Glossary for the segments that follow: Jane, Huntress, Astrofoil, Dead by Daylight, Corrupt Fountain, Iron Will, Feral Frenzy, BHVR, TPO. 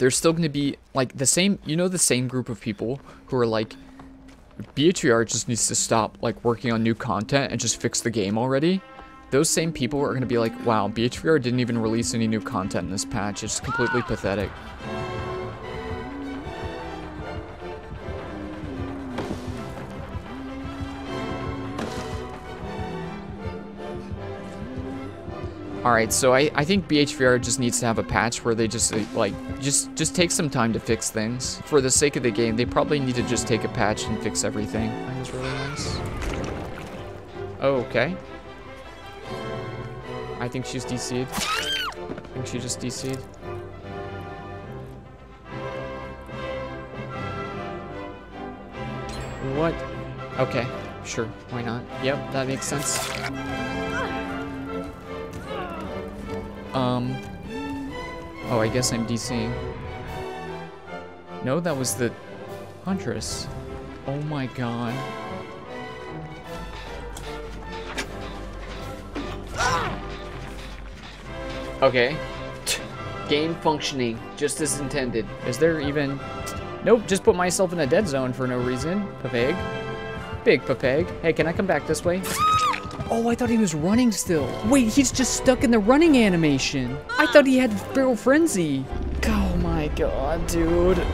there's still going to be, like, the same, you know, the same group of people who are like, BHVR just needs to stop, like, working on new content and just fix the game already. Those same people are going to be like, wow, BHVR didn't even release any new content in this patch. It's completely pathetic. Alright, so I think BHVR just needs to have a patch where they just, like, just take some time to fix things. For the sake of the game, they probably need to just take a patch and fix everything. That was really nice. Oh, okay. I think she's DC'd. I think she just DC'd. What? Okay, sure, why not? Yep, that makes sense. Oh, I guess I'm DCing. No, that was the Huntress. Oh my god. Okay. Game functioning, just as intended. Is there even... Nope, just put myself in a dead zone for no reason. Papeg. Big Papeg. Hey, can I come back this way? Oh, I thought he was running still. Wait, he's just stuck in the running animation. I thought he had Feral Frenzy. Oh my god, dude.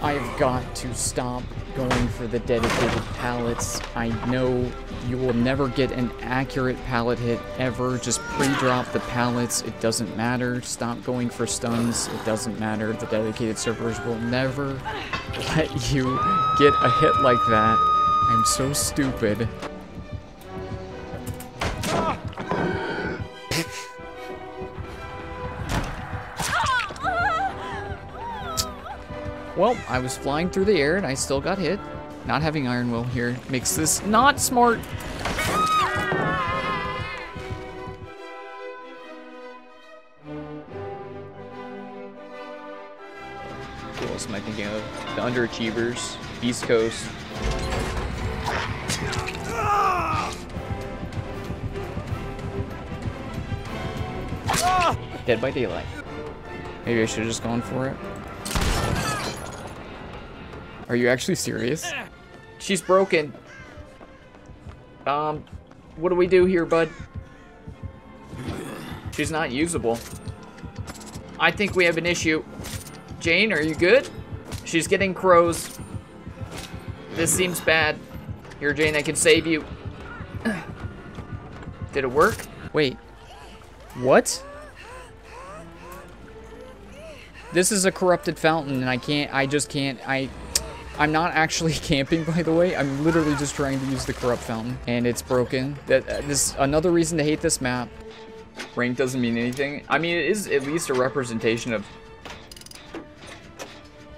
I've got to stop going for the dedicated pallets. I know you will never get an accurate pallet hit ever. Just pre-drop the pallets. It doesn't matter. Stop going for stuns. It doesn't matter. The dedicated servers will never let you get a hit like that. I'm so stupid. Well, I was flying through the air and I still got hit. Not having Iron Will here makes this not smart. What else am I thinking of? The Underachievers, East Coast. Dead by Daylight. Maybe I should have just gone for it. Are you actually serious? She's broken. What do we do here, bud? She's not usable. I think we have an issue. Jane, are you good? She's getting crows. This seems bad. Here, Jane, I can save you. Did it work? Wait. What? This is a corrupted fountain, and I'm not actually camping, by the way. I'm literally just trying to use the Corrupt Fountain, and it's broken. This another reason to hate this map. Rank doesn't mean anything. I mean, it is at least a representation of...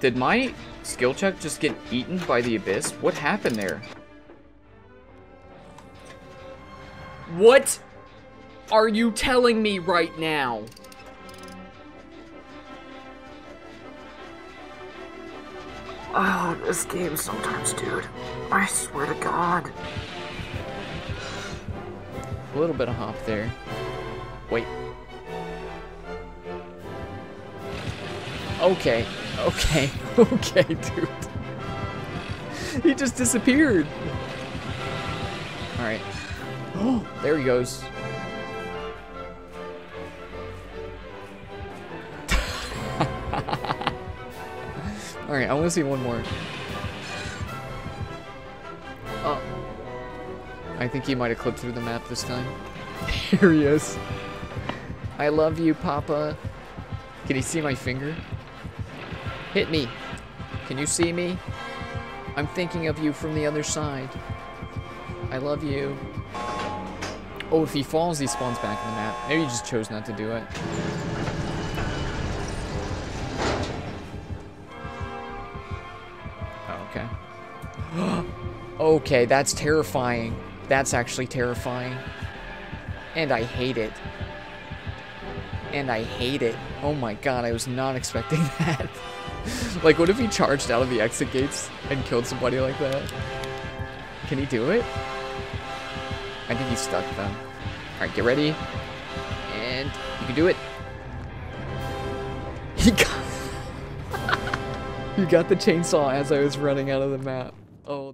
Did my skill check just get eaten by the abyss? What happened there? What are you telling me right now? Oh, this game sometimes, dude. I swear to God. A little bit of hop there. Wait. Okay, dude. He just disappeared. All right. Oh, there he goes. Alright, I want to see one more. Oh. I think he might have clipped through the map this time. Here he is. I love you, Papa. Can he see my finger? Hit me. Can you see me? I'm thinking of you from the other side. I love you. Oh, if he falls, he spawns back in the map. Maybe he just chose not to do it. Okay, that's terrifying. That's actually terrifying. And I hate it. And I hate it. Oh my god, I was not expecting that. Like, what if he charged out of the exit gates and killed somebody like that? Can he do it? I think he's stuck, though. Alright, get ready. And... You can do it. You got the chainsaw as I was running out of the map. Oh.